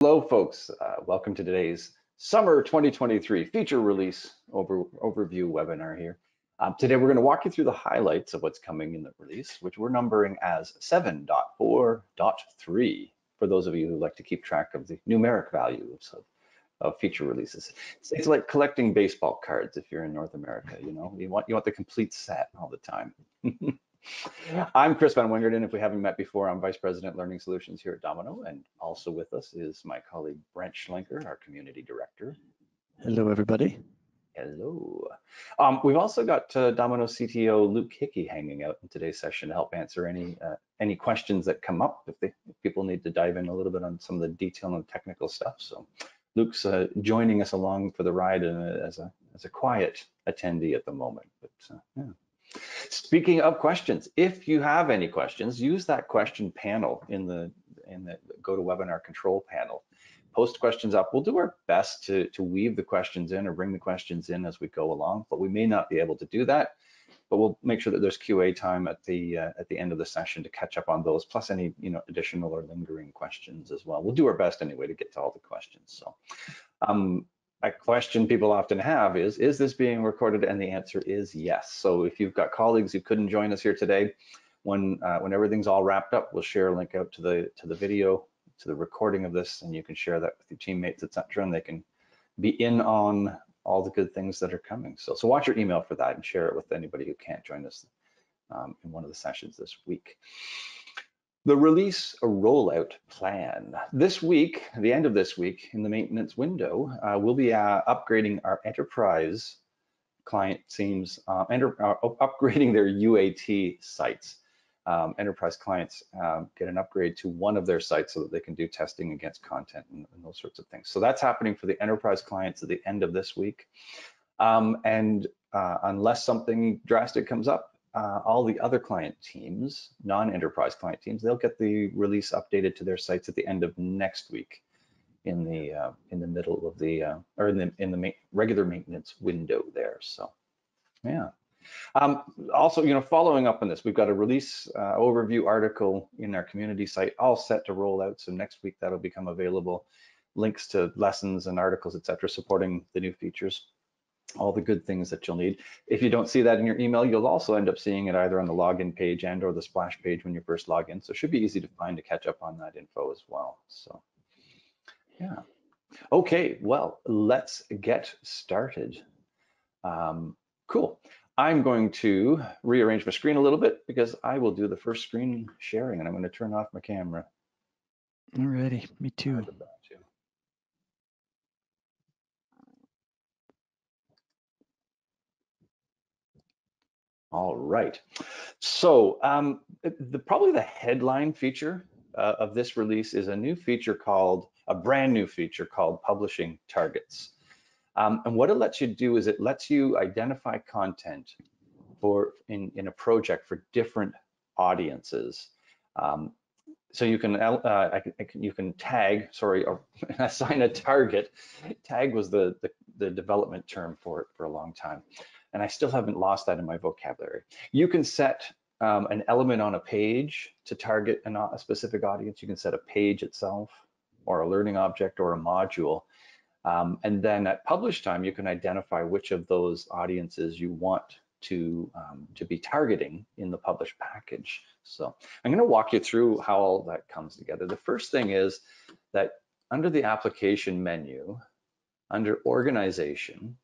Hello folks, welcome to today's Summer 2023 Feature Release Overview webinar here. Today we're going to walk you through the highlights of what's coming in the release, which we're numbering as 7.4.3 for those of you who like to keep track of the numeric values of feature releases. It's like collecting baseball cards if you're in North America, you know, you want the complete set all the time. I'm Chris Van Wingerden. If we haven't met before, I'm Vice President Learning Solutions here at Domino, and also with us is my colleague Brent Schlenker, our Community Director. Hello, everybody. Hello. We've also got Domino CTO Luke Hickey hanging out in today's session to help answer any questions that come up if people need to dive in a little bit on some of the detail and technical stuff. So Luke's joining us along for the ride as a quiet attendee at the moment, but yeah. Speaking of questions, if you have any questions, use that question panel in the GoToWebinar control panel. Post questions up. We'll do our best to weave the questions in or bring the questions in as we go along, but we may not be able to do that. But we'll make sure that there's QA time at the end of the session to catch up on those, plus any additional or lingering questions as well. We'll do our best anyway to get to all the questions. So. A question people often have is this being recorded? And the answer is yes. So if you've got colleagues who couldn't join us here today, when everything's all wrapped up, we'll share a link out to the video, to the recording of this, and you can share that with your teammates, etc., and they can be in on all the good things that are coming. So watch your email for that and share it with anybody who can't join us in one of the sessions this week. The release rollout plan. This week, the end of this week, in the maintenance window, we'll be upgrading our enterprise client teams, upgrading their UAT sites. Enterprise clients get an upgrade to one of their sites so that they can do testing against content and those sorts of things. So that's happening for the enterprise clients at the end of this week. Unless something drastic comes up, all the other client teams, non-enterprise client teams, they'll get the release updated to their sites at the end of next week, in the middle of the or in the regular maintenance window there. So, yeah. Also, following up on this, we've got a release overview article in our community site, all set to roll out. So next week that'll become available. Links to lessons and articles, etc., supporting the new features. All the good things that you'll need. If you don't see that in your email, you'll also end up seeing it either on the login page and or the splash page when you first log in. So it should be easy to find to catch up on that info as well. So, yeah. Okay, well, let's get started. Cool. I'm going to rearrange my screen a little bit because I will do the first screen sharing, and I'm going to turn off my camera. Alrighty, me too. All right, so probably the headline feature of this release is a brand new feature called Publishing Targets. And what it lets you do is it lets you identify content in a project for different audiences. So you can assign a target. Tag was the development term for it for a long time. And I still haven't lost that in my vocabulary. You can set an element on a page to target a specific audience. You can set a page itself or a learning object or a module. And then at publish time, you can identify which of those audiences you want to be targeting in the publish package. So I'm going to walk you through how all that comes together. The first thing is that under the application menu, under organization,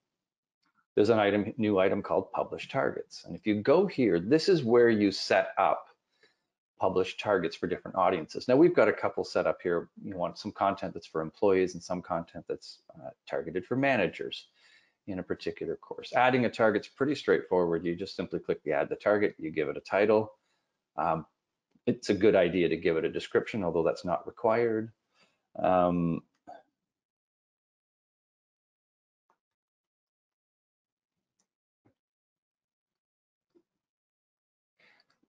there's a new item called Publish Targets. And if you go here, this is where you set up published targets for different audiences. Now we've got a couple set up here. You want some content that's for employees and some content that's targeted for managers in a particular course. Adding a target's pretty straightforward. You just simply click the add the target, you give it a title. It's a good idea to give it a description, although that's not required.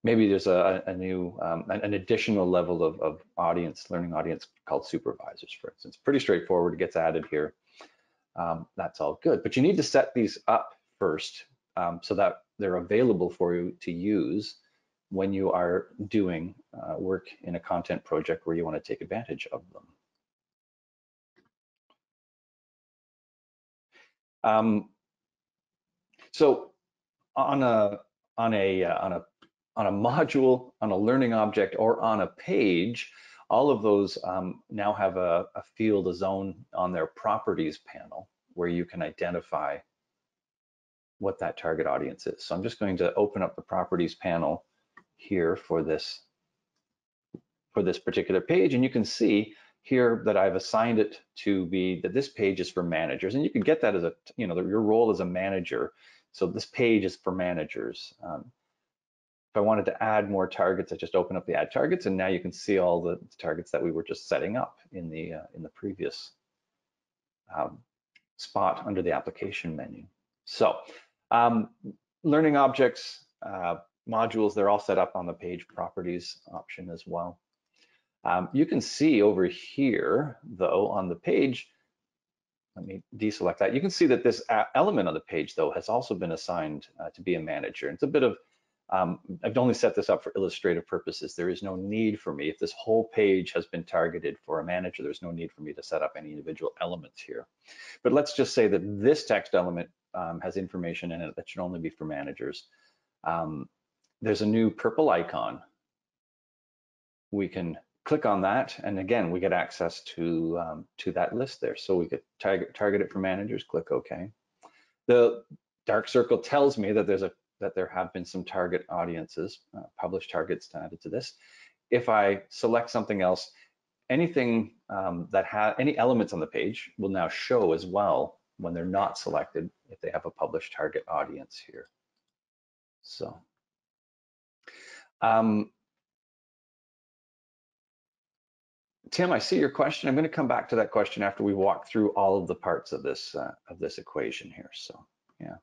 Maybe there's an additional level of learning audience called supervisors, for instance. Pretty straightforward, it gets added here. That's all good, but you need to set these up first so that they're available for you to use when you are doing work in a content project where you want to take advantage of them. So on a module, on a learning object, or on a page, all of those now have a field, a zone on their properties panel where you can identify what that target audience is. So I'm just going to open up the properties panel here for this particular page, and you can see here that I've assigned it to be that this page is for managers, and you can get that as a, you know, your role as a manager. So this page is for managers. If I wanted to add more targets, I just open up the add targets, and now you can see all the targets that we were just setting up in the previous spot under the application menu. So learning objects, modules, they're all set up on the page properties option as well. You can see over here, though, on the page, let me deselect that. You can see that this element on the page, though, has also been assigned to be a manager. And it's a bit of, I've only set this up for illustrative purposes. There is no need for me, if this whole page has been targeted for a manager, there's no need for me to set up any individual elements here. But let's just say that this text element has information in it that should only be for managers. There's a new purple icon. We can click on that, and again, we get access to that list there. So we could target it for managers, click OK. The dark circle tells me that there have been some target audiences, published targets added to this. If I select something else, anything that has any elements on the page will now show as well when they're not selected, if they have a published target audience here. So Tim, I see your question. I'm going to come back to that question after we walk through all of the parts of this equation here. So yeah.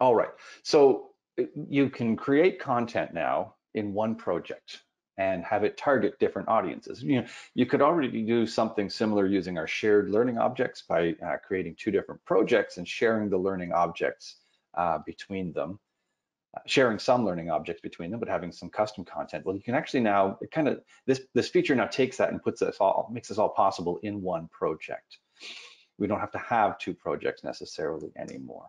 All right. So you can create content now in one project and have it target different audiences. You know, you could already do something similar using our shared learning objects by creating two different projects and sharing the learning objects between them. Sharing some learning objects between them, but having some custom content. Well, you can actually now, it kind of, this feature now takes that and puts us all, makes this all possible in one project. We don't have to have two projects necessarily anymore.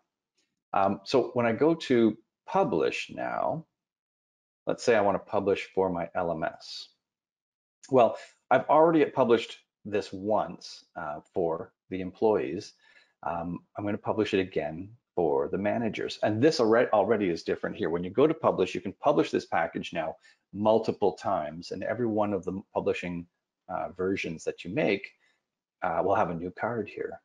So when I go to publish now, let's say I want to publish for my LMS. Well, I've already published this once for the employees. I'm going to publish it again for the managers. And this already is different here. When you go to publish, you can publish this package now multiple times, and every one of the publishing versions that you make will have a new card here.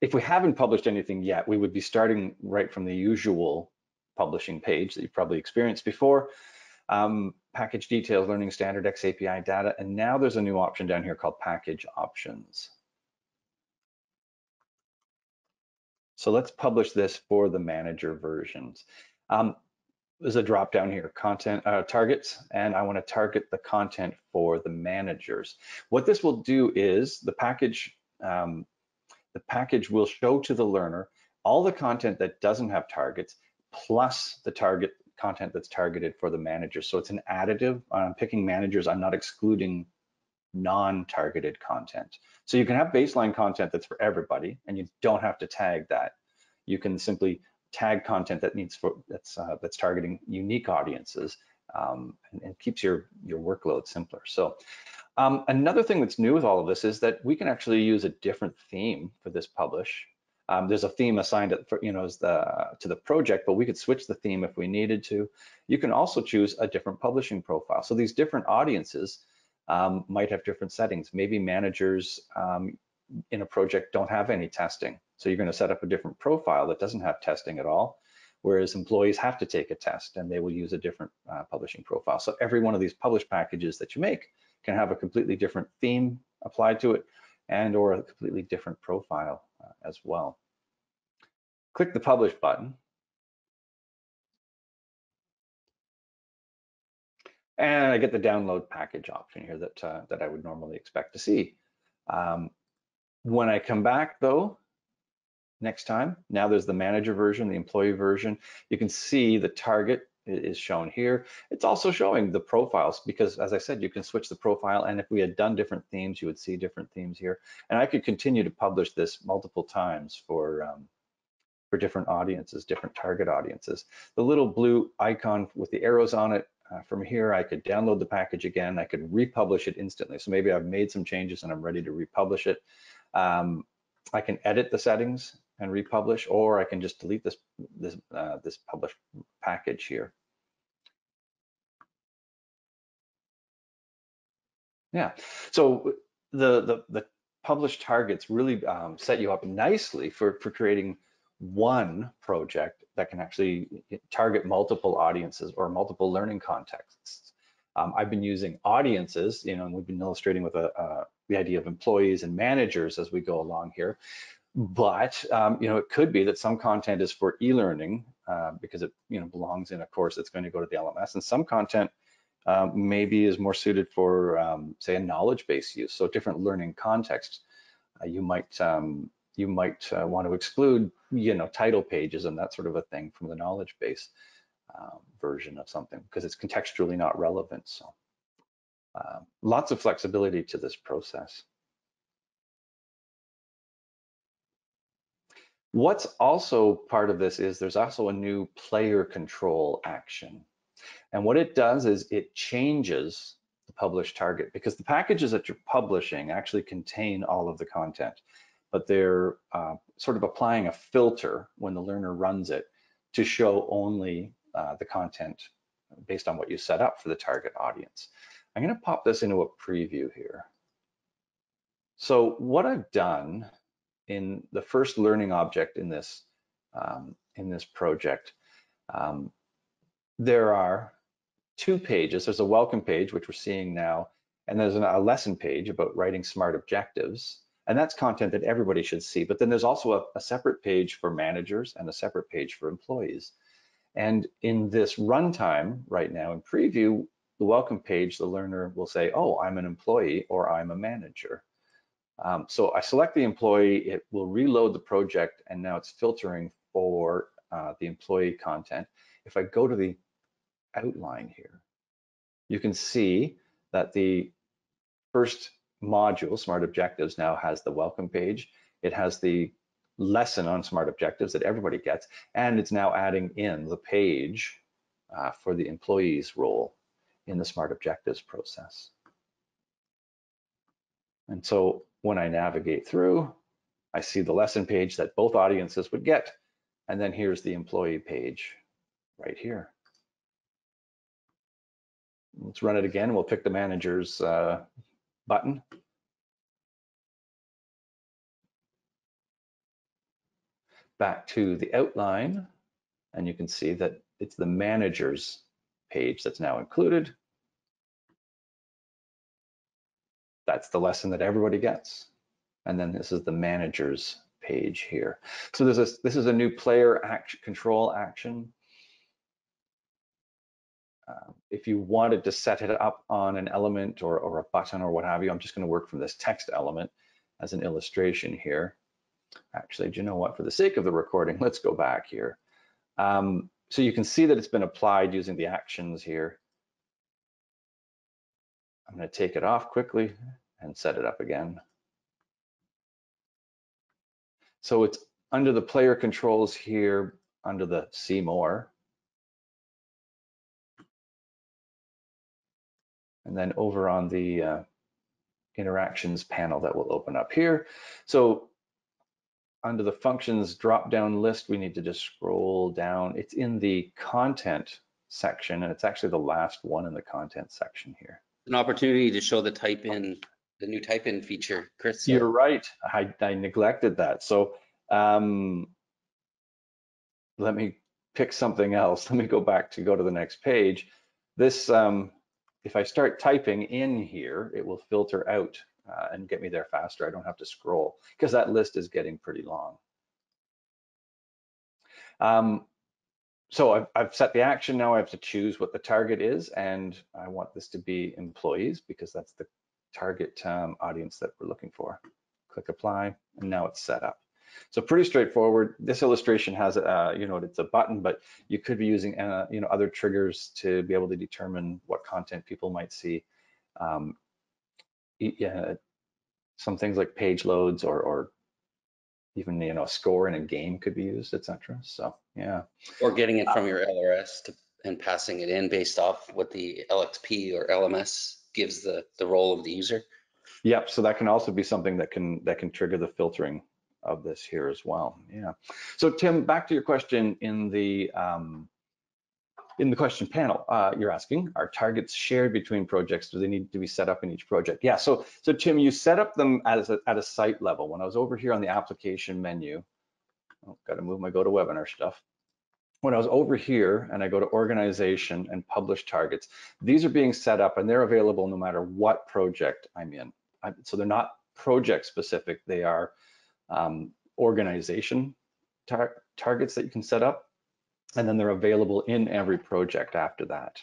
If we haven't published anything yet, we would be starting right from the usual publishing page that you've probably experienced before. Package details, learning standard, xAPI data, and now there's a new option down here called package options. So let's publish this for the manager versions. There's a drop down here, content targets, and I want to target the content for the managers. What this will do is the package will show to the learner all the content that doesn't have targets plus the target content that's targeted for the manager. So it's an additive. I'm picking managers. I'm not excluding non-targeted content. So you can have baseline content that's for everybody, and you don't have to tag that. You can simply tag content that that's targeting unique audiences, and keeps your workload simpler. So another thing that's new with all of this is that we can actually use a different theme for this publish. There's a theme assigned for, you know, to the project, but we could switch the theme if we needed to. You can also choose a different publishing profile. So these different audiences might have different settings. Maybe managers in a project don't have any testing. So you're going to set up a different profile that doesn't have testing at all, whereas employees have to take a test, and they will use a different publishing profile. So every one of these published packages that you make can have a completely different theme applied to it, and or a completely different profile as well. Click the publish button. And I get the download package option here that I would normally expect to see. When I come back, though, next time, now there's the manager version, the employee version. You can see the target is shown here. It's also showing the profiles because, as I said, you can switch the profile, and if we had done different themes, you would see different themes here. And I could continue to publish this multiple times for different audiences, different target audiences. The little blue icon with the arrows on it, from here I could download the package again. I could republish it instantly. So maybe I've made some changes and I'm ready to republish it. I can edit the settings and republish, or I can just delete this published package here. Yeah, so the published targets really set you up nicely for creating one project that can actually target multiple audiences or multiple learning contexts. I've been using audiences, you know, and we've been illustrating with the idea of employees and managers as we go along here. But you know, it could be that some content is for e-learning because it, you know, belongs in a course that's going to go to the LMS, and some content maybe is more suited for say a knowledge-based use. So different learning contexts, you might want to exclude, you know, title pages and that sort of a thing from the knowledge base version of something because it's contextually not relevant. So lots of flexibility to this process. What's also part of this is there's also a new player control action. And what it does is it changes the published target because the packages that you're publishing actually contain all of the content, but they're sort of applying a filter when the learner runs it to show only the content based on what you set up for the target audience. I'm gonna pop this into a preview here. So what I've done in the first learning object in this project, there are two pages. There's a welcome page, which we're seeing now, and there's a lesson page about writing smart objectives, and that's content that everybody should see. But then there's also a separate page for managers and a separate page for employees. And in this runtime right now in preview, the welcome page, the learner will say, oh, I'm an employee or I'm a manager. So I select the employee, it will reload the project, and now it's filtering for the employee content. If I go to the outline here, you can see that the first module, Smart Objectives, now has the welcome page. It has the lesson on Smart Objectives that everybody gets, and it's now adding in the page for the employee's role in the Smart Objectives process. And so when I navigate through, I see the lesson page that both audiences would get, and then here's the employee page right here. Let's run it again. We'll pick the manager's button. Back to the outline, and you can see that it's the manager's page that's now included. That's the lesson that everybody gets. And then this is the manager's page here. So this is a new player control action. If you wanted to set it up on an element or a button or what have you, I'm just going to work from this text element as an illustration here. Actually, do you know what? For the sake of the recording, let's go back here. So you can see that it's been applied using the actions here. I'm going to take it off quickly and set it up again. So it's under the player controls here, under the see more. And then over on the interactions panel that will open up here. So under the functions drop-down list, we need to just scroll down. It's in the content section, and it's actually the last one in the content section here. An opportunity to show the type in, the new type in feature, Chris. You're right. I neglected that. So let me pick something else. Let me go back to go to the next page. This, if I start typing in here, it will filter out and get me there faster. I don't have to scroll because that list is getting pretty long. So I've set the action. Now I have to choose what the target is, and I want this to be employees because that's the target audience that we're looking for. Click apply, and now it's set up. So pretty straightforward. This illustration has, it's a button, but you could be using, other triggers to be able to determine what content people might see. Some things like page loads or even, a score in a game could be used, etc. So, yeah. Or getting it from your LRS and passing it in based off what the LXP or LMS gives the role of the user. Yep. So that can also be something that can trigger the filtering of this here as well. Yeah. So Tim, back to your question in the question panel, you're asking, are targets shared between projects? Do they need to be set up in each project? Yeah. So Tim, you set up them at a site level. When I was over here on the application menu, got to move my GoToWebinar stuff. When I was over here and I go to organization and publish targets, these are being set up and they're available no matter what project I'm in. So they're not project specific. They are organization targets that you can set up, and then they're available in every project after that.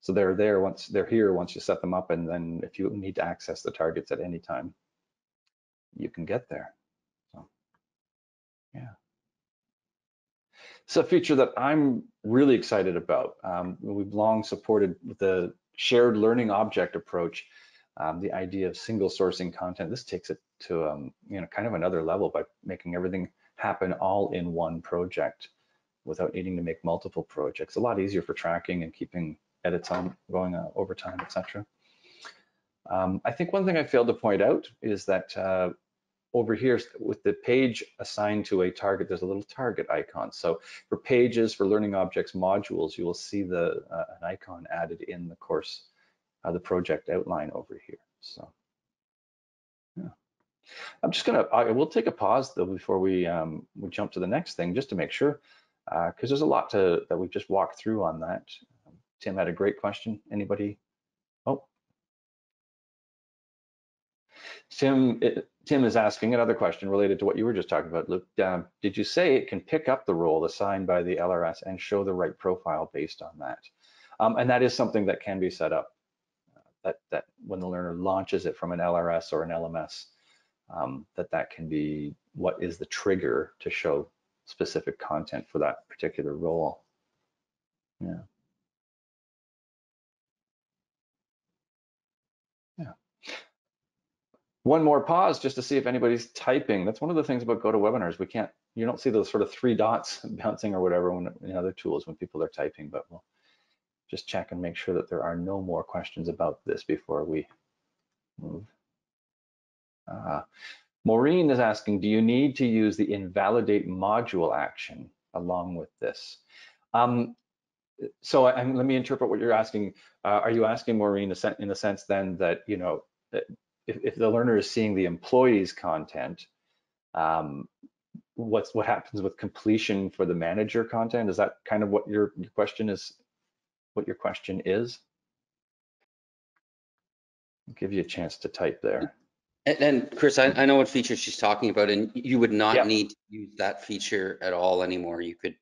So they're there once they're here, once you set them up, and then if you need to access the targets at any time, you can get there. So, yeah. It's a feature that I'm really excited about. We've long supported the shared learning object approach, the idea of single sourcing content. This takes it to kind of another level by making everything happen all in one project without needing to make multiple projects. A lot easier for tracking and keeping edits on going over time, etc. I think one thing I failed to point out is that over here with the page assigned to a target, there's a little target icon. So for pages, for learning objects, modules, you will see an icon added in the course, the project outline over here. So yeah, I'm just gonna, we'll take a pause though before we jump to the next thing, just to make sure, because there's a lot that we've just walked through on that. Tim had a great question. Anybody? Oh, Tim is asking another question related to what you were just talking about, Luke. Did you say it can pick up the role assigned by the LRS and show the right profile based on that? And that is something that can be set up, that when the learner launches it from an LRS or an LMS, that can be what is the trigger to show specific content for that particular role. Yeah. One more pause just to see if anybody's typing. That's one of the things about GoToWebinars. You don't see those sort of three dots bouncing or whatever in other tools when people are typing, but we'll just check and make sure that there are no more questions about this before we move. Maureen is asking, do you need to use the invalidate module action along with this? So let me interpret what you're asking. Are you asking, Maureen, in the sense then that, if the learner is seeing the employee's content, what happens with completion for the manager content? Is that kind of what your question is? What your question is? I'll give you a chance to type there. And Chris, I know what feature she's talking about, and you would not need to use that feature at all anymore. You could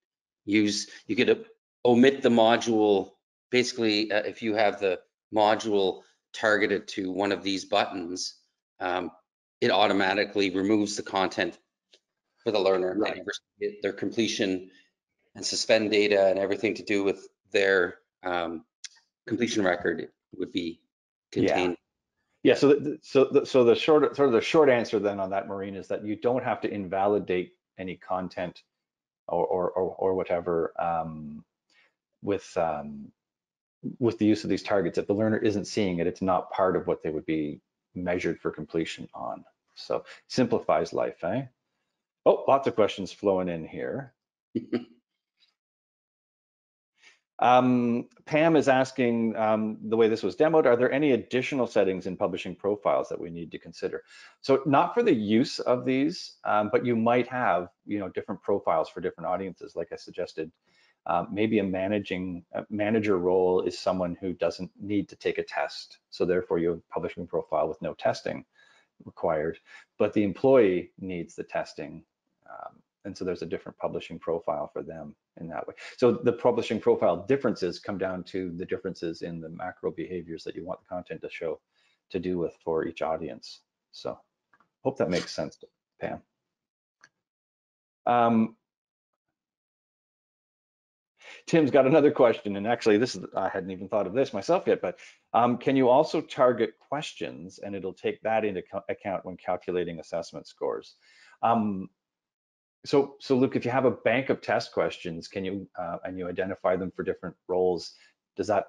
omit the module. Basically, if you have the module targeted to one of these buttons, it automatically removes the content for the learner. Right. Their completion and suspend data and everything to do with their completion record would be contained. Yeah. So the short answer then on that, Maureen, is that you don't have to invalidate any content or whatever with the use of these targets. If the learner isn't seeing it, it's not part of what they would be measured for completion on. So simplifies life, eh? Oh, lots of questions flowing in here. Pam is asking, the way this was demoed, are there any additional settings in publishing profiles that we need to consider? So not for the use of these, but you might have, different profiles for different audiences, like I suggested. Maybe a manager role is someone who doesn't need to take a test. So therefore you have a publishing profile with no testing required, but the employee needs the testing. And so there's a different publishing profile for them in that way. So the publishing profile differences come down to the differences in the macro behaviors that you want the content to show to do with for each audience. So hope that makes sense, Pam. Tim's got another question, and actually this is, I hadn't even thought of this myself yet, but can you also target questions, and it'll take that into account when calculating assessment scores? So Luke, if you have a bank of test questions, can you and you identify them for different roles, does that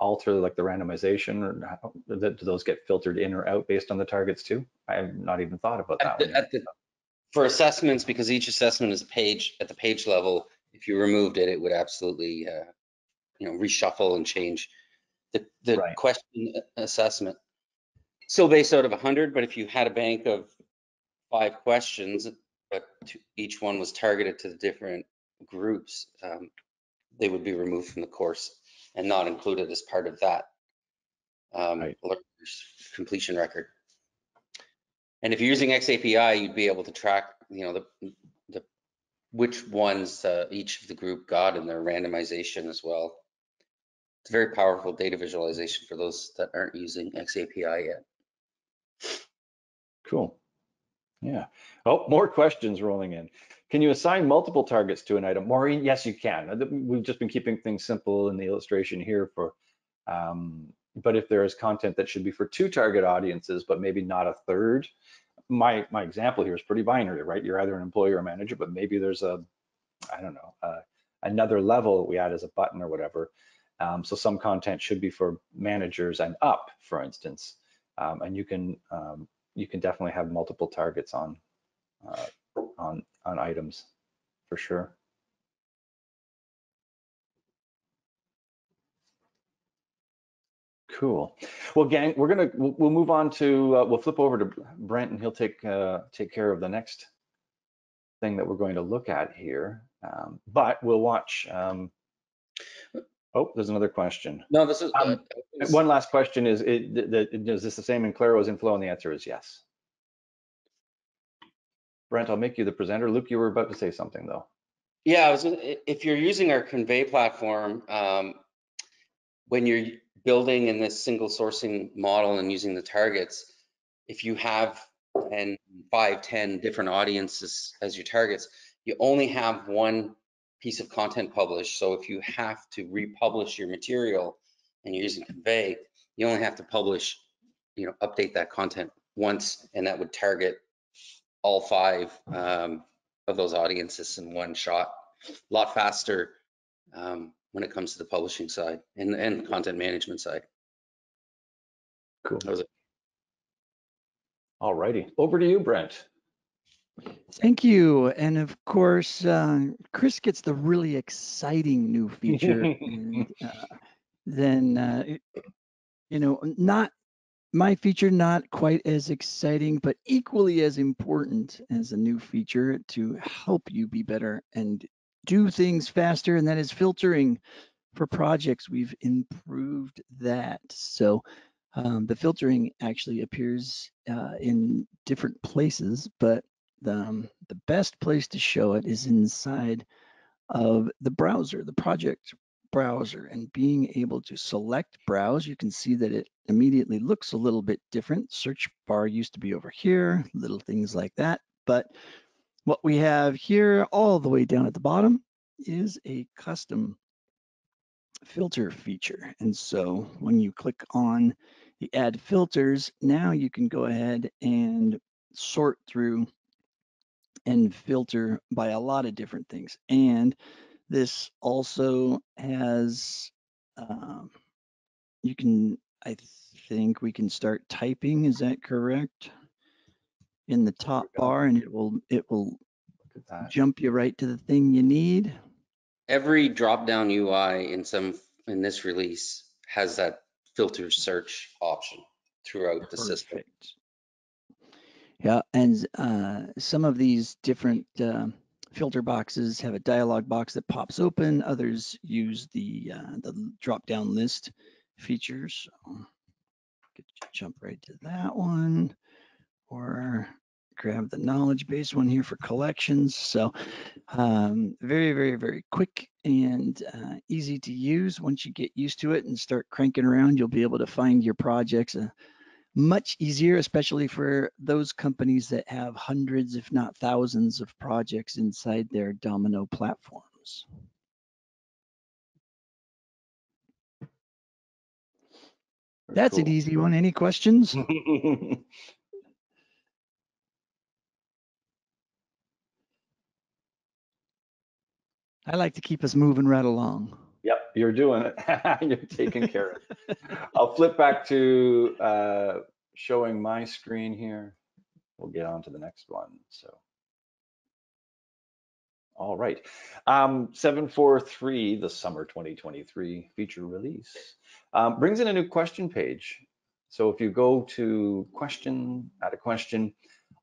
alter like the randomization, or how, do those get filtered in or out based on the targets too? I have not even thought about that. For assessments, because each assessment is a page at the page level, if you removed it, it would absolutely reshuffle and change the right. Question assessment. Still based out of 100, but if you had a bank of 5 questions, but each one was targeted to the different groups, they would be removed from the course and not included as part of that learner's completion record. And if you're using xAPI, you'd be able to track, which ones each of the group got in their randomization as well. It's a very powerful data visualization for those that aren't using xAPI yet. Cool. Yeah. Oh, more questions rolling in. Can you assign multiple targets to an item? Maureen, yes, you can. We've just been keeping things simple in the illustration here for, but if there is content that should be for 2 target audiences, but maybe not a 3rd, my example here is pretty binary, right? You're either an employer or a manager, but maybe there's a, I don't know, another level we add as a button or whatever. So some content should be for managers and up, for instance, and you can definitely have multiple targets on items for sure. Cool. Well, gang, we'll move on to we'll flip over to Brent, and he'll take care of the next thing that we're going to look at here. But we'll watch. Oh, there's another question. No, this is one last question. Is this the same in Claro as in Flow? And the answer is yes. Brent, I'll make you the presenter. Luke, you were about to say something though. Yeah, if you're using our Convey platform, when you're building in this single sourcing model and using the targets, if you have 5, 10 different audiences as your targets, you only have one piece of content published. So if you have to republish your material and you're using Convey, you only have to publish, update that content once, and that would target all 5 of those audiences in one shot. A lot faster when it comes to the publishing side and content management side. Cool. All righty, over to you, Brent. Thank you. And of course, Chris gets the really exciting new feature. Not my feature, not quite as exciting, but equally as important as a new feature to help you be better and do things faster, and that is filtering for projects. We've improved that. So the filtering actually appears in different places, but the best place to show it is inside of the browser, the project browser, and being able to select browse. You can see that it immediately looks a little bit different. Search bar used to be over here, little things like that. But what we have here all the way down at the bottom is a custom filter feature. And so when you click on the add filters, now you can go ahead and sort through and filter by a lot of different things. And this also has, I think we can start typing, is that correct? In the top bar, and it will jump you right to the thing you need. Every drop-down UI in this release has that filter search option throughout the system. Yeah, and some of these different filter boxes have a dialog box that pops open. Others use the drop-down list features. So jump right to that one, or grab the knowledge base one here for collections. So very, very, very quick and easy to use. Once you get used to it and start cranking around, you'll be able to find your projects much easier, especially for those companies that have hundreds, if not thousands, of projects inside their dominKnow platforms. That's an easy one. Any questions? I like to keep us moving right along. Yep, you're doing it. You're taking care of it. I'll flip back to showing my screen here. We'll get on to the next one. So, all right, 743, the summer 2023 feature release, brings in a new question page. So if you go to question, add a question,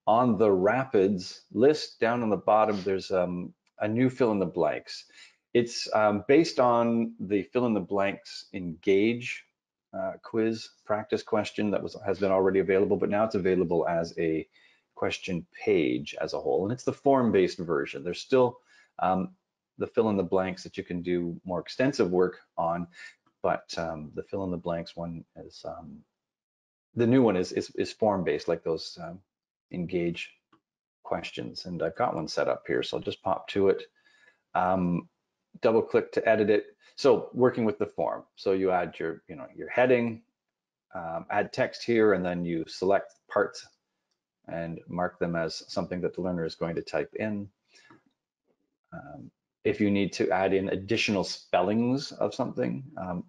on the rapids list down on the bottom, there's a new fill in the blanks. It's based on the fill in the blanks engage quiz practice question that has been already available, but now it's available as a question page as a whole, and it's the form-based version. There's still the fill in the blanks that you can do more extensive work on, but the fill in the blanks one is the new one is form-based, like those engage questions. And I've got one set up here, so I'll just pop to it. Double click to edit it. So working with the form, so you add your, you know, your heading, add text here, and then you select parts and mark them as something that the learner is going to type in. If you need to add in additional spellings of something,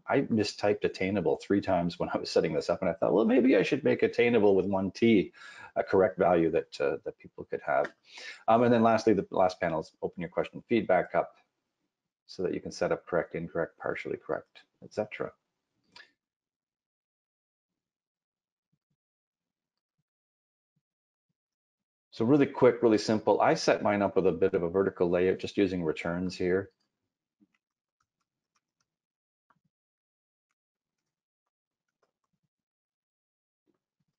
I mistyped attainable 3 times when I was setting this up, and I thought, well, maybe I should make attainable with 1 T a correct value that that people could have. And then lastly, the last panel is open your question feedback up, so that you can set up correct, incorrect, partially correct, etc. So really quick, really simple. I set mine up with a bit of a vertical layout, just using returns here.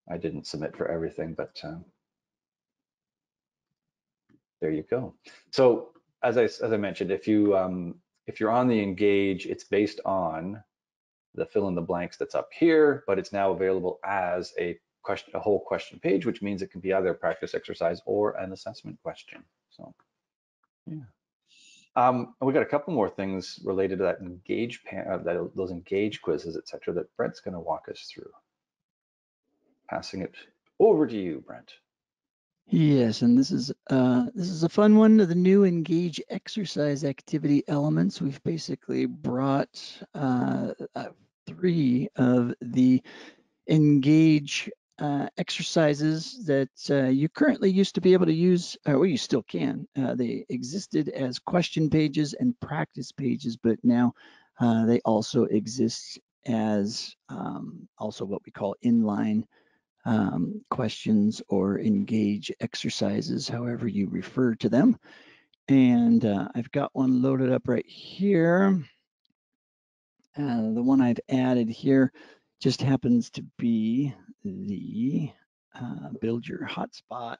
I didn't submit for everything, but there you go. So, as I mentioned, if you're on the engage, it's based on the fill in the blanks that's up here, but it's now available as a whole question page, which means it can be either a practice exercise or an assessment question. So, yeah, we got a couple more things related to that engage those engage quizzes, etc., that Brent's going to walk us through. Passing it over to you, Brent. Yes, and this is a fun one. The new engage exercise activity elements. We've basically brought 3 of the engage exercises that you currently used to be able to use, or you still can. They existed as question pages and practice pages, but now they also exist as also what we call inline questions or engage exercises, however you refer to them. And I've got one loaded up right here. The one I've added here just happens to be the build your hotspot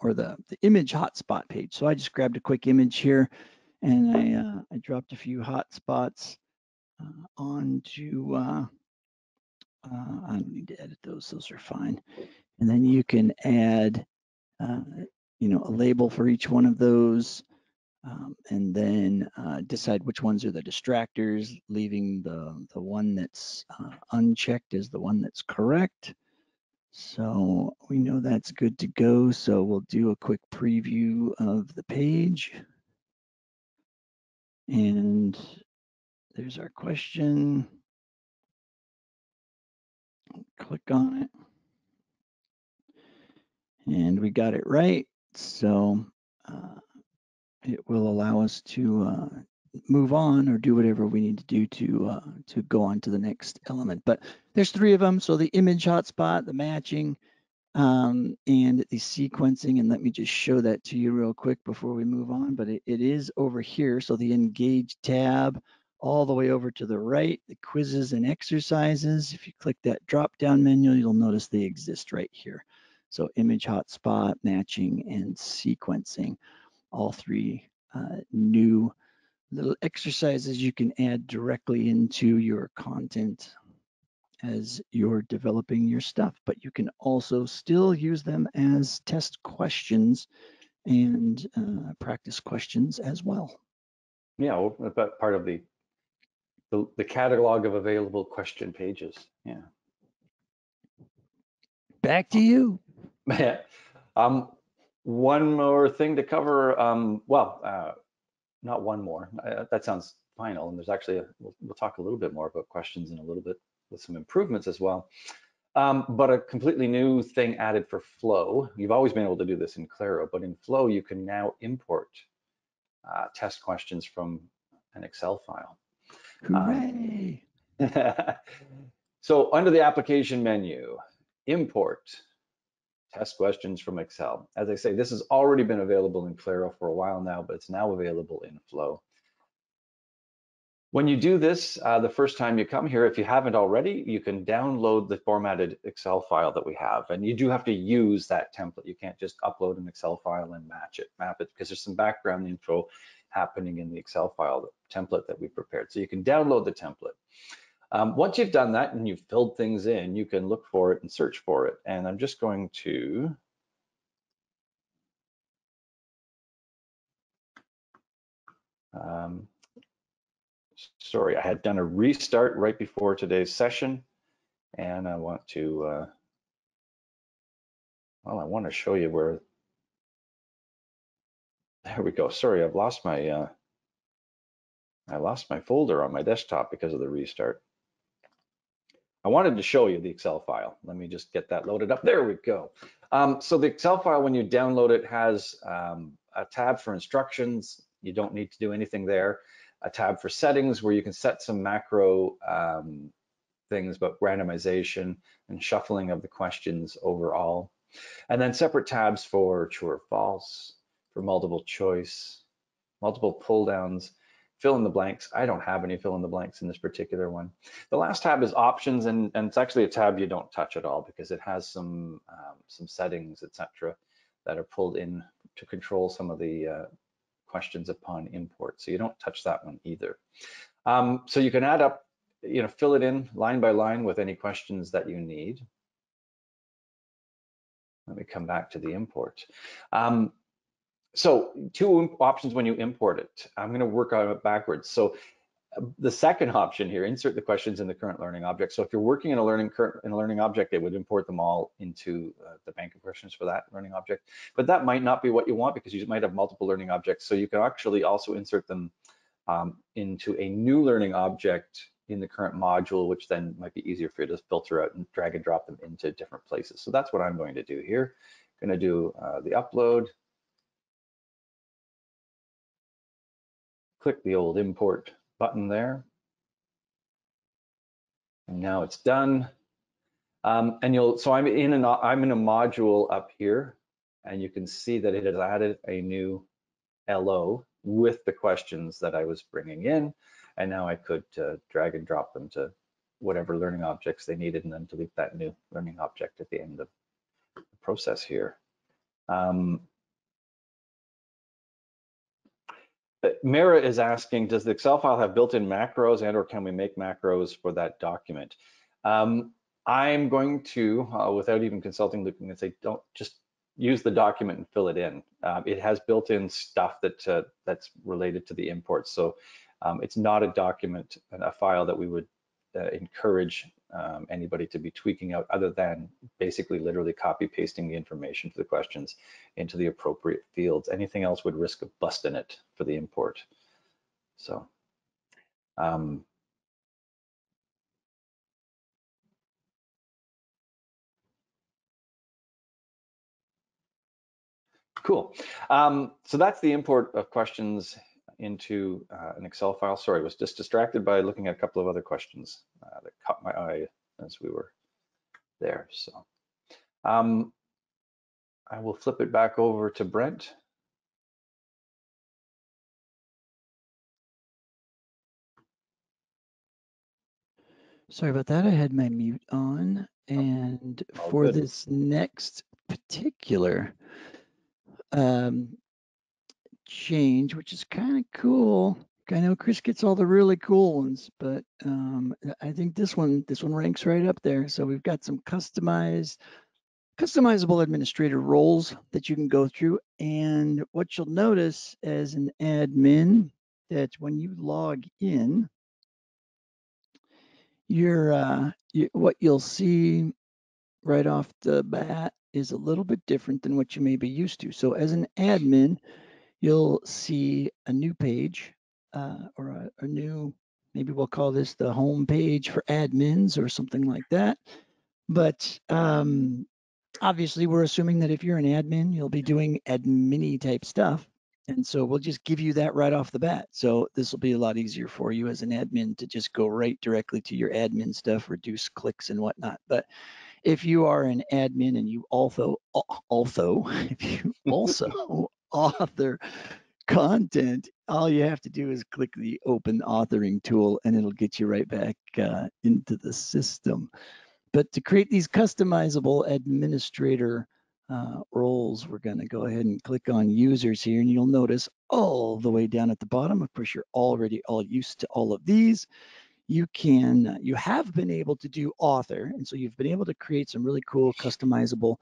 or the image hotspot page. So I just grabbed a quick image here, and I dropped a few hotspots onto I don't need to edit those are fine. And then you can add, you know, a label for each one of those, and then decide which ones are the distractors, leaving the one that's unchecked as the one that's correct. So we know that's good to go. So we'll do a quick preview of the page. And there's our question. Click on it, and we got it right. So it will allow us to move on or do whatever we need to do to go on to the next element. But there's 3 of them. So the image hotspot, the matching, and the sequencing. And let me just show that to you real quick before we move on. But it is over here. So the engage tab, all the way over to the right, the quizzes and exercises. If you click that drop-down menu, you'll notice they exist right here. So image hotspot, matching, and sequencing, all 3 new little exercises you can add directly into your content as you're developing your stuff, but you can also still use them as test questions and practice questions as well. Yeah, well, that's part of the catalog of available question pages. Yeah. Back to you. Yeah. One more thing to cover. Not one more. That sounds final. And there's actually, we'll talk a little bit more about questions in a little bit with some improvements as well. But a completely new thing added for Flow. You've always been able to do this in Claro, but in Flow, you can now import test questions from an Excel file. Hooray! So under the application menu, import test questions from Excel. As I say, this has already been available in Claro for a while now, but it's now available in Flow. When you do this, the first time you come here, if you haven't already, you can download the formatted Excel file that we have. And you do have to use that template. You can't just upload an Excel file and map it, because there's some background info happening in the Excel file template that we prepared. So you can download the template. Once you've done that and you've filled things in, you can look for it and search for it. And I'm just going to sorry, I had done a restart right before today's session, and I want to, well, I want to show you where, there we go. Sorry, I've lost my, I lost my folder on my desktop because of the restart. I wanted to show you the Excel file. Let me just get that loaded up. There we go. So the Excel file, when you download it, has a tab for instructions. You don't need to do anything there. A tab for settings where you can set some macro things about randomization and shuffling of the questions overall. And then separate tabs for true or false, for multiple choice, multiple pull downs, fill in the blanks. I don't have any fill in the blanks in this particular one. The last tab is options, and it's actually a tab you don't touch at all because it has some settings, etc., that are pulled in to control some of the questions upon import. So you don't touch that one either. So you can add up, you know, fill it in line by line with any questions that you need. Let me come back to the import. So two options when you import it. I'm going to work on it backwards. So the second option here, insert the questions in the current learning object. So if you're working in a learning object, it would import them all into the bank of questions for that learning object. But that might not be what you want because you might have multiple learning objects. So you can actually also insert them into a new learning object in the current module, which then might be easier for you to filter out and drag and drop them into different places. So that's what I'm going to do here. I'm going to do the upload. Click the old import button there, and now it's done. And you'll, so I'm in a module up here, and you can see that it has added a new LO with the questions that I was bringing in, and now I could drag and drop them to whatever learning objects they needed, and then delete that new learning object at the end of the process here. Mara is asking, does the Excel file have built-in macros, and or can we make macros for that document? I'm going to, without even consulting Luke, I'm going to say, don't just use the document and fill it in. It has built-in stuff that that's related to the import. So it's not a document, a file that we would encourage anybody to be tweaking out, other than basically literally copy pasting the information for the questions into the appropriate fields. Anything else would risk busting it for the import. So cool. So that's the import of questions into an Excel file. Sorry, I was just distracted by looking at a couple of other questions that caught my eye as we were there. So I will flip it back over to Brent. Sorry about that. I had my mute on. And for this next particular change, which is kind of cool, I know Chris gets all the really cool ones, but I think this one ranks right up there. So we've got some customizable administrator roles that you can go through. And what you'll notice as an admin that when you log in, what you'll see right off the bat is a little bit different than what you may be used to. So as an admin, you'll see a new page. Or a new, maybe we'll call this the home page for admins or something like that. But obviously we're assuming that if you're an admin, you'll be doing admin-y type stuff. And so we'll just give you that right off the bat. So this will be a lot easier for you as an admin to just go right directly to your admin stuff, reduce clicks and whatnot. But if you are an admin and you also author content, all you have to do is click the open authoring tool and it'll get you right back into the system. But to create these customizable administrator roles, we're going to go ahead and click on users here, and you'll notice all the way down at the bottom, of course, you're already all used to all of these. You have been able to do author, and so you've been able to create some really cool customizable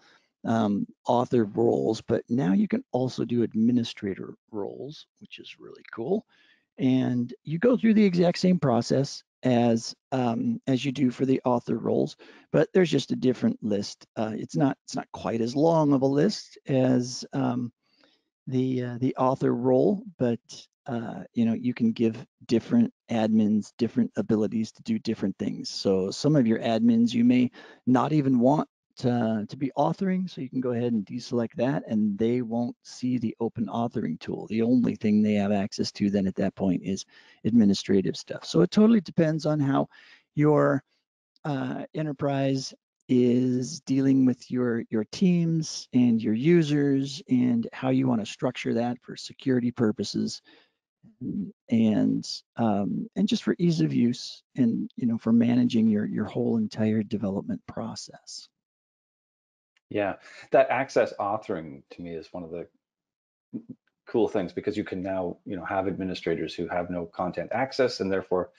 author roles, but now you can also do administrator roles, which is really cool. And you go through the exact same process as you do for the author roles, but there's just a different list. It's not quite as long of a list as the author role, but you know, you can give different admins different abilities to do different things. So some of your admins you may not even want to be authoring, so you can go ahead and deselect that, and they won't see the open authoring tool. The only thing they have access to then at that point is administrative stuff. So it totally depends on how your enterprise is dealing with your teams and your users, and how you want to structure that for security purposes, and just for ease of use, and you know, for managing your whole entire development process. Yeah, that access authoring to me is one of the cool things, because you can now, you know, have administrators who have no content access, and therefore,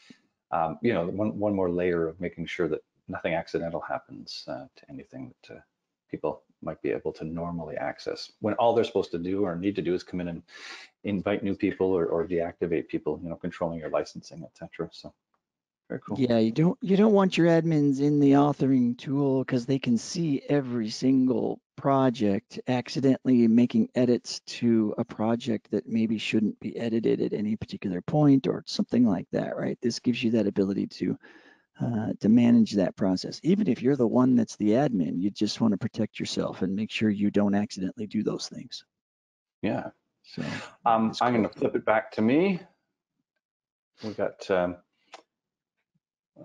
you know, one more layer of making sure that nothing accidental happens to anything that people might be able to normally access, when all they're supposed to do or need to do is come in and invite new people or deactivate people, you know, controlling your licensing, etc. So. Very cool. Yeah, you don't want your admins in the authoring tool, because they can see every single project, accidentally making edits to a project that maybe shouldn't be edited at any particular point or something like that, right? This gives you that ability to manage that process. Even if you're the one that's the admin, you just want to protect yourself and make sure you don't accidentally do those things. Yeah. So I'm going to flip it back to me. We've got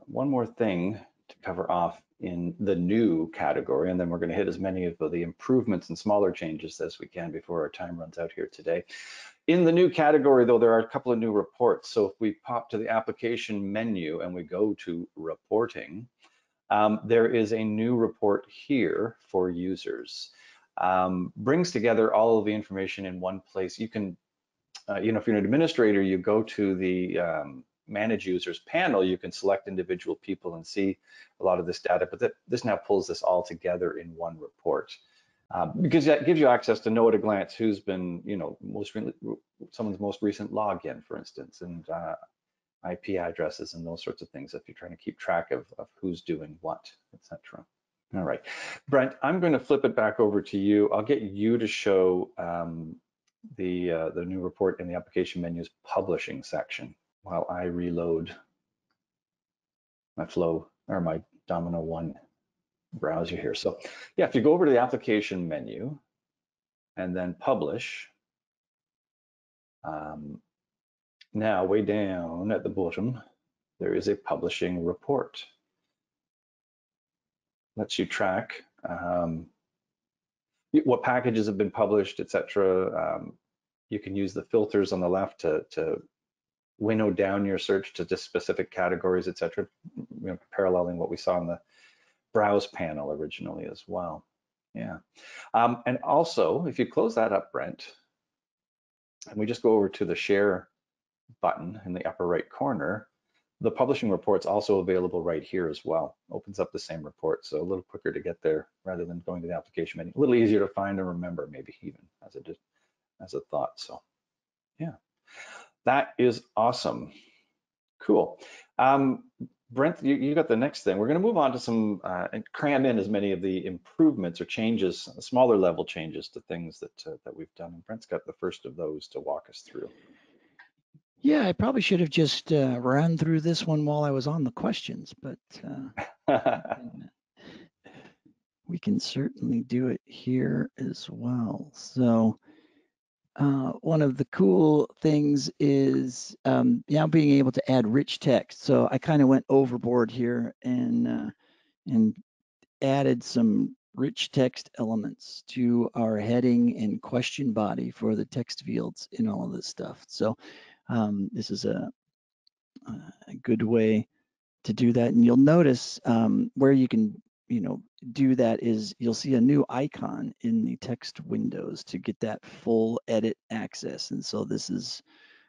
one more thing to cover off in the new category, and then we're going to hit as many of the improvements and smaller changes as we can before our time runs out here today. In the new category, though, there are a couple of new reports. So if we pop to the application menu and we go to reporting, there is a new report here for users. Brings together all of the information in one place. You can, you know, if you're an administrator, you go to the manage users panel, you can select individual people and see a lot of this data, but this now pulls this all together in one report, because that gives you access to know at a glance who's been, you know, someone's most recent login, for instance, and IP addresses and those sorts of things, if you're trying to keep track of who's doing what, etc. All right, Brent, I'm going to flip it back over to you. I'll get you to show the new report in the application menu's publishing section, while I reload my Flow or my dominKnow ONE browser here. So yeah, if you go over to the application menu and then publish, now way down at the bottom, there is a publishing report. Lets you track what packages have been published, etc. You can use the filters on the left to winnow down your search to just specific categories, etc. You know, paralleling what we saw in the browse panel originally as well. Yeah, and also if you close that up, Brent, and we just go over to the share button in the upper right corner, the publishing report's also available right here as well. Opens up the same report, so a little quicker to get there rather than going to the application menu. A little easier to find and remember, maybe even as a thought. So yeah, that is awesome. Cool. Brent, you got the next thing. We're going to move on to some and cram in as many of the improvements or changes, smaller level changes to things that that we've done. And Brent's got the first of those to walk us through. Yeah, I probably should have just run through this one while I was on the questions, but we can certainly do it here as well. So one of the cool things is now being able to add rich text. So I kind of went overboard here and added some rich text elements to our heading and question body for the text fields in all of this stuff. So this is a good way to do that. And you'll notice where you can do that is you'll see a new icon in the text windows to get that full edit access. And so this is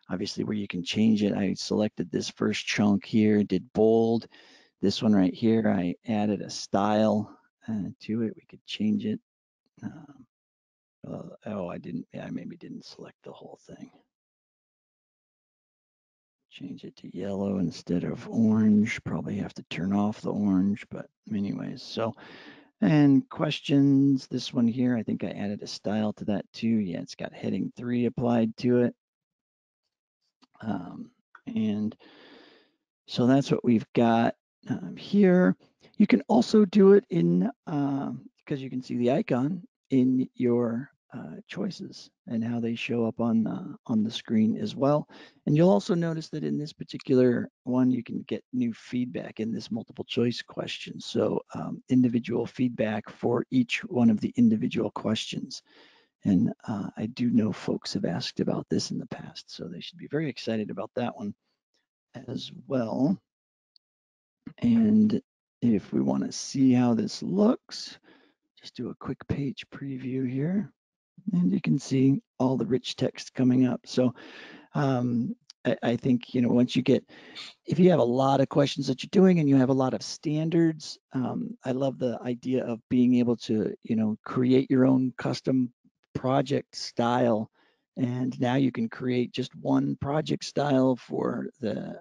obviously where you can change it. I selected this first chunk here, did bold. This one right here, I added a style to it. We could change it. Oh, I didn't, yeah, I maybe didn't select the whole thing. Change it to yellow instead of orange. Probably have to turn off the orange, but anyways. So, and questions, this one here, I think I added a style to that too. Yeah, it's got heading 3 applied to it. And so that's what we've got here. You can also do it in, because you can see the icon in your choices and how they show up on the screen as well. And you'll also notice that in this particular one, you can get new feedback in this multiple choice question. So individual feedback for each one of the individual questions. And I do know folks have asked about this in the past, so they should be very excited about that one as well. And if we want to see how this looks, just do a quick page preview here. And you can see all the rich text coming up. So I think, once you get, if you have a lot of questions that you're doing and you have a lot of standards, I love the idea of being able to, create your own custom project style. And now you can create just one project style for the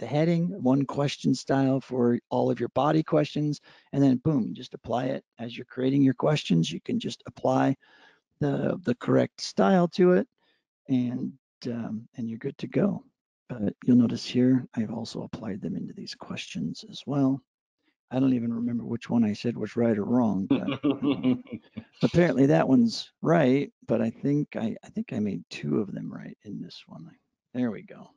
heading, one question style for all of your body questions, and then boom, just apply it as you're creating your questions. You can just apply the correct style to it, and you're good to go. But you'll notice here, I've also applied them into these questions as well. I don't even remember which one I said was right or wrong. But, apparently that one's right, but I think I made 2 of them right in this one. There we go.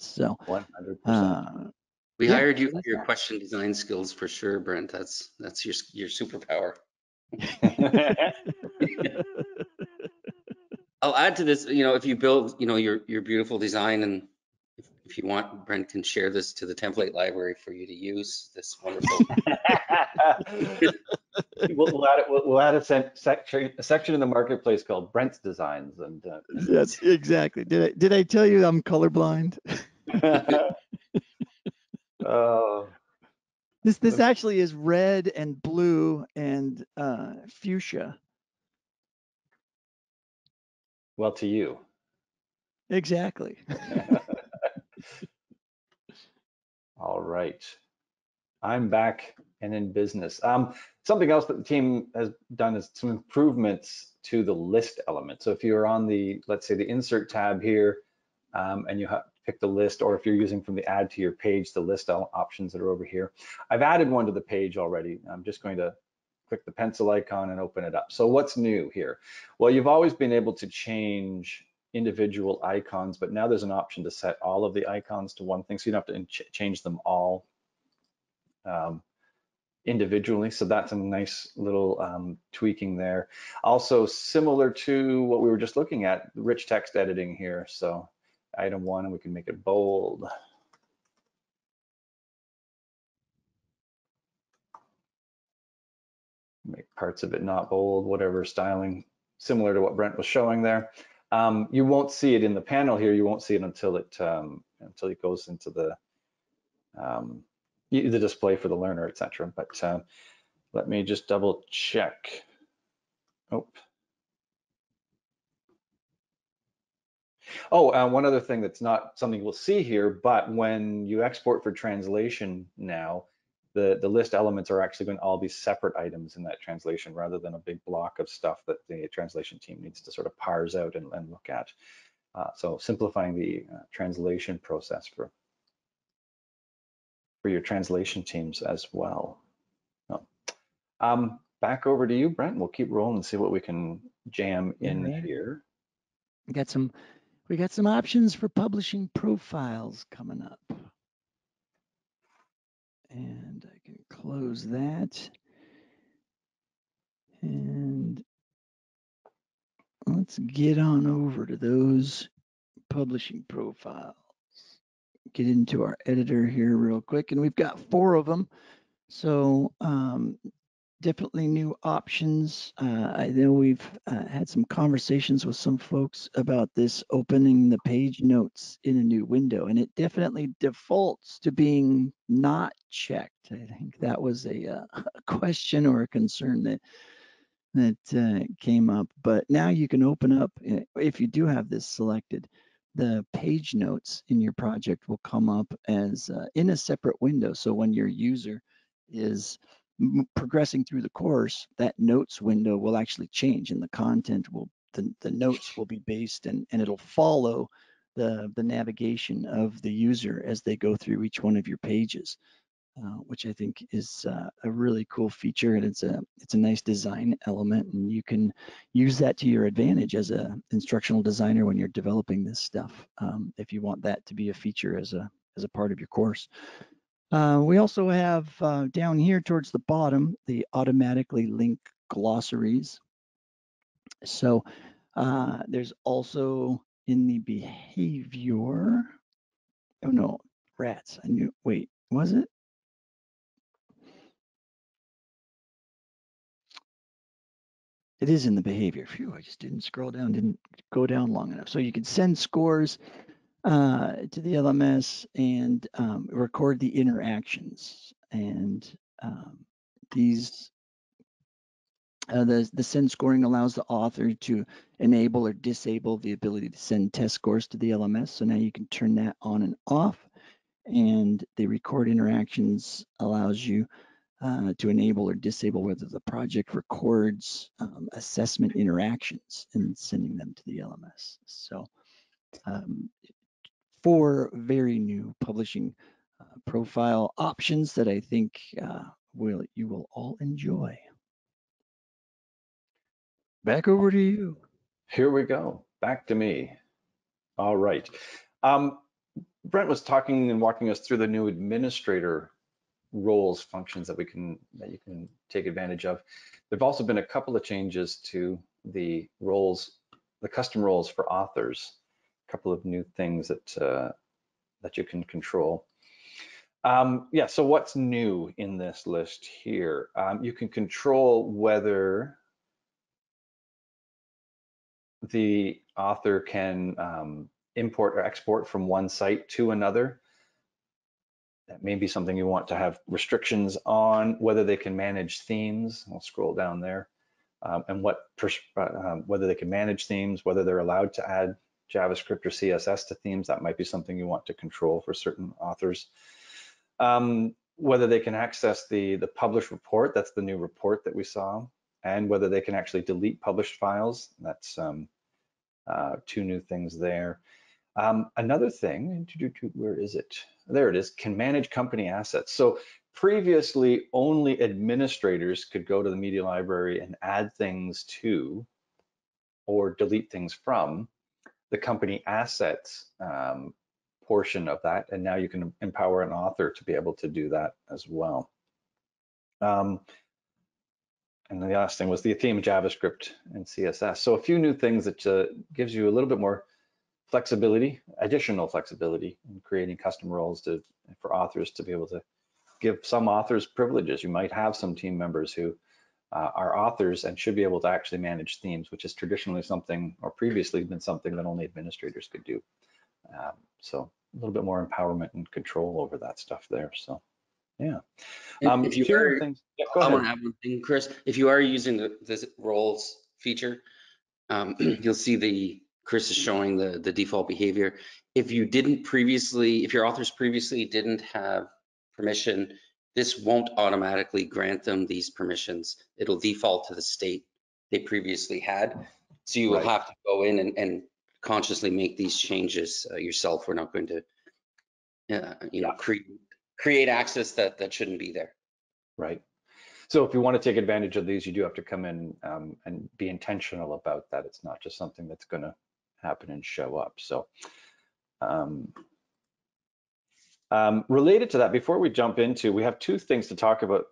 So 100%. We hired you for your question design skills for sure, Brent. That's your superpower. I'll add to this, if you build, your beautiful design, and if you want, Brent can share this to the template library for you to use. This wonderful. we'll add a section in the marketplace called Brent's Designs, and yes, exactly. Did I tell you I'm colorblind? This actually is red and blue and fuchsia. Well, to you. Exactly. All right. I'm back and in business. Something else that the team has done is some improvements to the list element. So if you're on the, let's say, the insert tab here, and you have pick the list, or if you're using from the add to your page, the list options that are over here. I've added one to the page already. I'm just going to click the pencil icon and open it up. So what's new here? Well, you've always been able to change individual icons, but now there's an option to set all of the icons to one thing, so you don't have to change them all individually. So that's a nice little tweaking there. Also similar to what we were just looking at, rich text editing here. So item 1, and we can make it bold. Make parts of it not bold, whatever styling, similar to what Brent was showing there. You won't see it in the panel here. You won't see it until it goes into the display for the learner, etc. But let me just double check. One other thing that's not something we'll see here, but when you export for translation now, the list elements are actually going to all be separate items in that translation rather than a big block of stuff that the translation team needs to sort of parse out and look at. So simplifying the translation process for your translation teams as well. Back over to you, Brent. We'll keep rolling and see what we can jam in here. We got some options for publishing profiles coming up. And I can close that. And let's get on over to those publishing profiles. Get into our editor here real quick. And we've got 4 of them. So definitely new options. I know we've had some conversations with some folks about this, opening the page notes in a new window, and it definitely defaults to being not checked. I think that was a question or a concern that came up, but now you can open up, if you do have this selected, the page notes in your project will come up as in a separate window. So when your user is progressing through the course, that notes window will actually change, and the content will, the notes will be based, and it'll follow the navigation of the user as they go through each one of your pages, which I think is a really cool feature, and it's a nice design element, and you can use that to your advantage as a instructional designer when you're developing this stuff, if you want that to be a feature as a part of your course. We also have down here towards the bottom, the automatically link glossaries. So there's also in the behavior, oh no, rats, I knew, wait, was it? It is in the behavior. Phew, I just didn't scroll down, didn't go down long enough. So you can send scores to the LMS and record the interactions, and the send scoring allows the author to enable or disable the ability to send test scores to the LMS. So now you can turn that on and off, and the record interactions allows you to enable or disable whether the project records assessment interactions and sending them to the LMS. So 4 very new publishing profile options that I think you will all enjoy. Back over to you. Here we go. Back to me. All right. Brent was talking and walking us through the new administrator roles, functions that you can take advantage of. There've also been a couple of changes to the roles, the custom roles for authors. Couple of new things that you can control. So what's new in this list here? You can control whether the author can import or export from one site to another. That may be something you want to have restrictions on, whether they can manage themes. I'll scroll down there. And whether they can manage themes, whether they're allowed to add JavaScript or CSS to themes. That might be something you want to control for certain authors. Whether they can access the published report, that's the new report that we saw, and whether they can actually delete published files. That's 2 new things there. Another thing, where is it? There it is, can manage company assets. So previously, only administrators could go to the media library and add things to or delete things from the company assets portion of that, and now you can empower an author to be able to do that as well. And the last thing was the theme of JavaScript and CSS. So a few new things that gives you a little bit more flexibility, additional flexibility in creating custom roles for authors to be able to give some authors privileges. You might have some team members who are authors and should be able to actually manage themes, which is traditionally something, or previously been something, that only administrators could do. So a little bit more empowerment and control over that stuff there. So yeah. If you are, yeah, I want to add one thing, Chris. If you are using the roles feature, you'll see Chris is showing the default behavior. If your authors previously didn't have permission, this won't automatically grant them these permissions. It'll default to the state they previously had. So you will have to go in and consciously make these changes yourself. We're not going to create access that shouldn't be there. Right. So if you want to take advantage of these, you do have to come in and be intentional about that. It's not just something that's going to happen and show up. So related to that, before we jump into, we have two things to talk about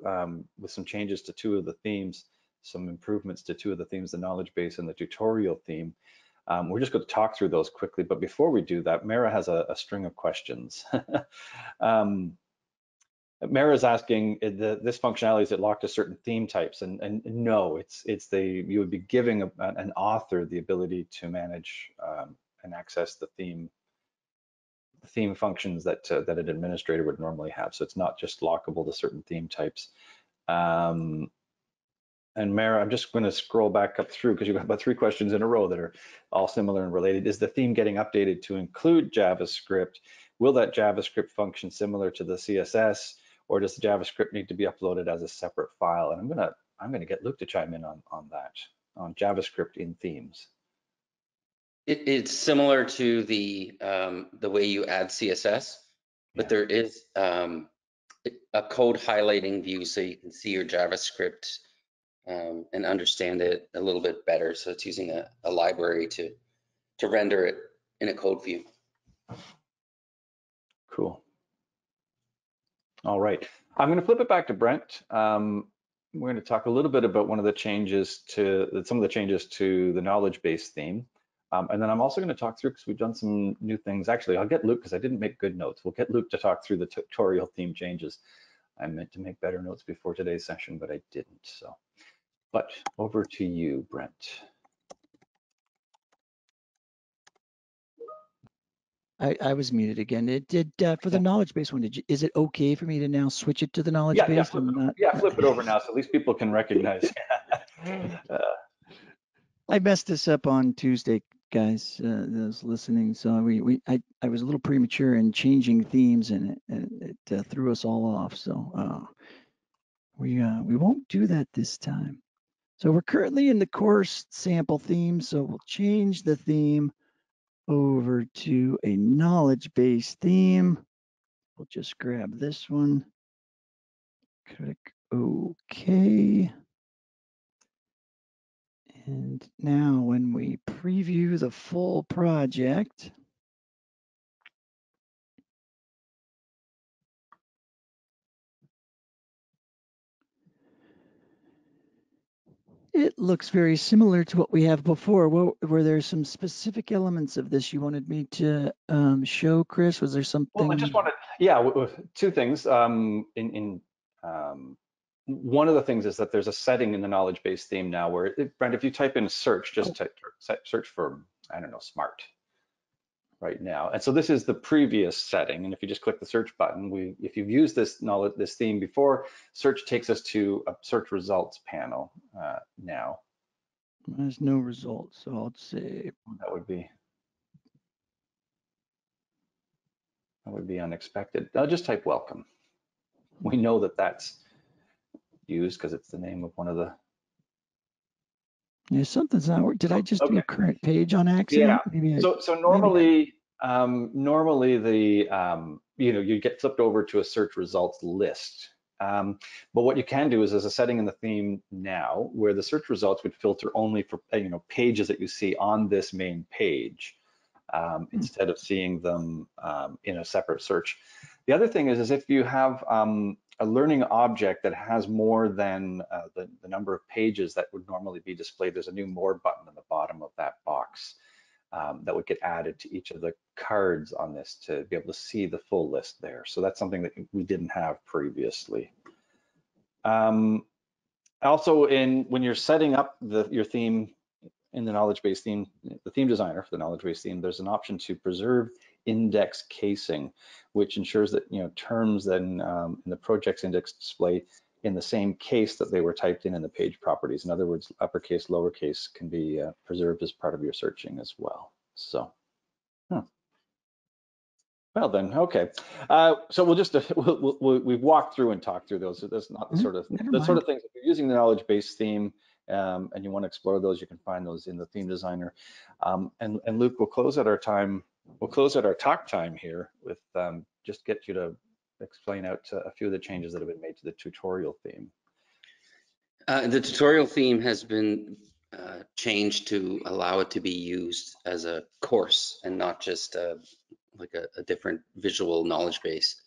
with some changes to two of the themes, some improvements to two of the themes, the knowledge base and the tutorial theme. We're just going to talk through those quickly. But before we do that, Mara has a string of questions. Mara's asking, this functionality, is it locked to certain theme types? And no, you would be giving an author the ability to manage and access the theme functions that an administrator would normally have. So it's not just lockable to certain theme types. And Mara, I'm just going to scroll back up through, because you've got about three questions in a row that are all similar and related. Is the theme getting updated to include JavaScript? Will that JavaScript function similar to the CSS, or does the JavaScript need to be uploaded as a separate file? And I'm gonna get Luke to chime in on that, on JavaScript in themes. It's similar to the way you add CSS, but there is a code highlighting view, so you can see your JavaScript and understand it a little bit better. So it's using a library to render it in a code view. Cool. All right. I'm going to flip it back to Brent. We're going to talk a little bit about some of the changes to the knowledge base theme. And then I'm also going to talk through, because we've done some new things. Actually, I'll get Luke, because I didn't make good notes. We'll get Luke to talk through the tutorial theme changes. I meant to make better notes before today's session, but I didn't. So, but over to you, Brent. I was muted again. It did for the knowledge base one. Is it okay for me to now switch it to the knowledge base? Flip it over now, so at least people can recognize. I messed this up on Tuesday, guys. Those listening, so I was a little premature in changing themes, and it threw us all off. So we won't do that this time. So we're currently in the course sample theme, so we'll change the theme over to a knowledge base theme. We'll just grab this one, click OK. And now when we preview the full project, it looks very similar to what we have before. Were there some specific elements of this you wanted me to show, Chris? Was there something? Well, I just wanted, two things. One of the things is that there's a setting in the knowledge base theme now where, Brent, if you type in search, search for, I don't know, smart right now. And so this is the previous setting. And if you just click the search button, if you've used this theme before, search takes us to a search results panel now. There's no results, so I'll say that would be unexpected. I'll just type welcome. We know that that's used because it's the name of one of the. Yeah, something's not working. Did I just do a current page on accident? Yeah. Normally you get flipped over to a search results list. But what you can do is there's a setting in the theme now where the search results would filter only for pages that you see on this main page, instead of seeing them in a separate search. The other thing is if you have a learning object that has more than the number of pages that would normally be displayed, there's a new More button on the bottom of that box that would get added to each of the cards on this to be able to see the full list there. So that's something that we didn't have previously. Also, when you're setting up your theme in the knowledge base theme, the theme designer for the knowledge base theme, there's an option to preserve index casing, which ensures that terms then in the project's index display in the same case that they were typed in the page properties. In other words, uppercase, lowercase can be preserved as part of your searching as well. So, well then, okay. So we'll just we've walked through and talked through those. That's not the sort of things. If you're using the knowledge base theme and you want to explore those, you can find those in the theme designer. And Luke, we'll close at our time. We'll close at our talk time here with just get you to explain out a few of the changes that have been made to the tutorial theme. The tutorial theme has been changed to allow it to be used as a course and not just like a different visual knowledge base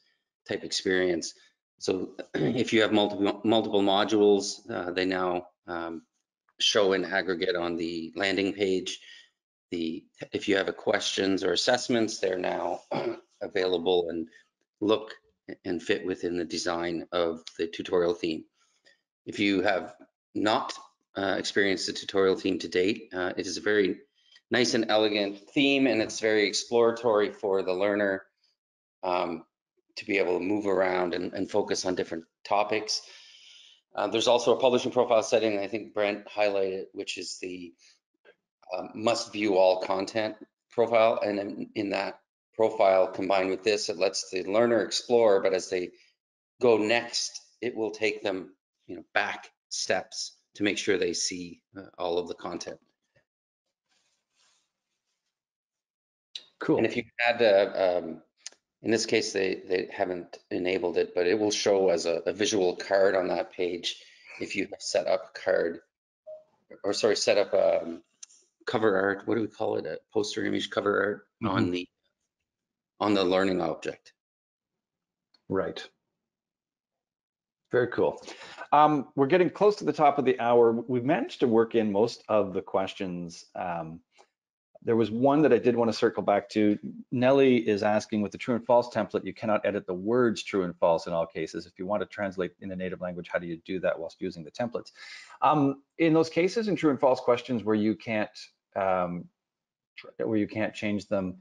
type experience. So if you have multiple modules, they now show in aggregate on the landing page. If you have questions or assessments, they're now available and look and fit within the design of the tutorial theme. If you have not experienced the tutorial theme to date, it is a very nice and elegant theme, and it's very exploratory for the learner to be able to move around and focus on different topics. There's also a publishing profile setting, I think Brent highlighted, which is the must view all content profile, and in that profile combined with this, it lets the learner explore, but as they go next, it will take them back steps to make sure they see all of the content. Cool. And if you had in this case they haven't enabled it, but it will show as a visual card on that page if you have set up a card, or sorry, set up a cover art, what do we call it, a poster image, cover art on the learning object. Right. Very cool. We're getting close to the top of the hour. We've managed to work in most of the questions. There was one that I did want to circle back to. Nellie is asking, with the true and false template, you cannot edit the words true and false in all cases. If you want to translate in a native language, how do you do that whilst using the templates? In those cases, in true and false questions where you can't change them,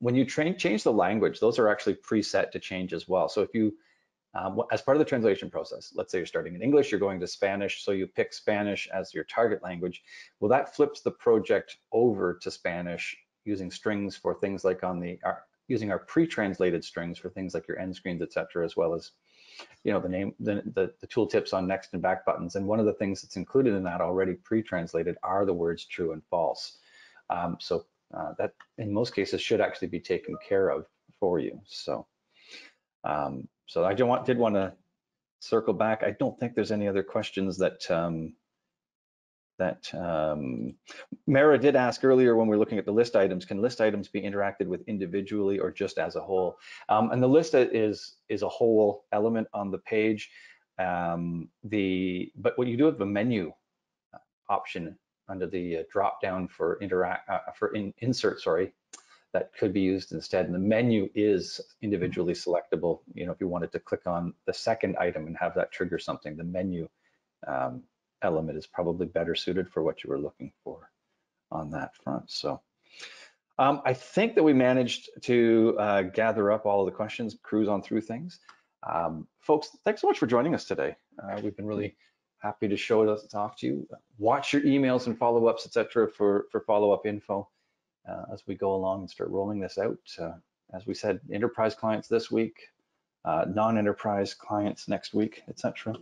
when you change the language, those are actually preset to change as well. So if you, as part of the translation process, let's say you're starting in English, you're going to Spanish, so you pick Spanish as your target language. Well, that flips the project over to Spanish using strings for things like using our pre-translated strings for things like your end screens, etc., as well as the name, the tooltips on next and back buttons. And one of the things that's included in that already pre-translated are the words true and false. So that in most cases should actually be taken care of for you. So, so I did want to circle back. I don't think there's any other questions that Mara did ask earlier when we were looking at the list items. Can list items be interacted with individually or just as a whole? And the list is a whole element on the page. But what you do with the menu option under the drop down for insert, sorry, that could be used instead. And the menu is individually selectable. If you wanted to click on the second item and have that trigger something, the menu element is probably better suited for what you were looking for on that front. So I think that we managed to gather up all of the questions, cruise on through things. Folks, thanks so much for joining us today. We've been really happy to show it off to you. Watch your emails and follow-ups, etc., for follow-up info as we go along and start rolling this out. As we said, enterprise clients this week, non-enterprise clients next week, etc.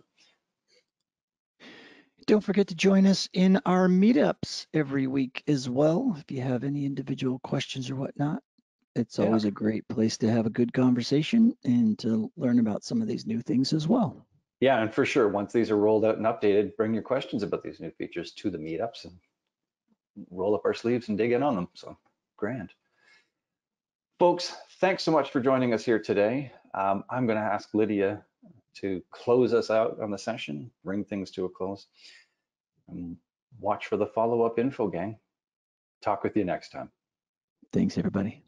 Don't forget to join us in our meetups every week as well. If you have any individual questions or whatnot, it's always a great place to have a good conversation and to learn about some of these new things as well. Yeah, and for sure, once these are rolled out and updated, bring your questions about these new features to the meetups and roll up our sleeves and dig in on them. So, grand. Folks, thanks so much for joining us here today. I'm going to ask Lydia to close us out on the session, bring things to a close, and watch for the follow-up info, gang. Talk with you next time. Thanks, everybody.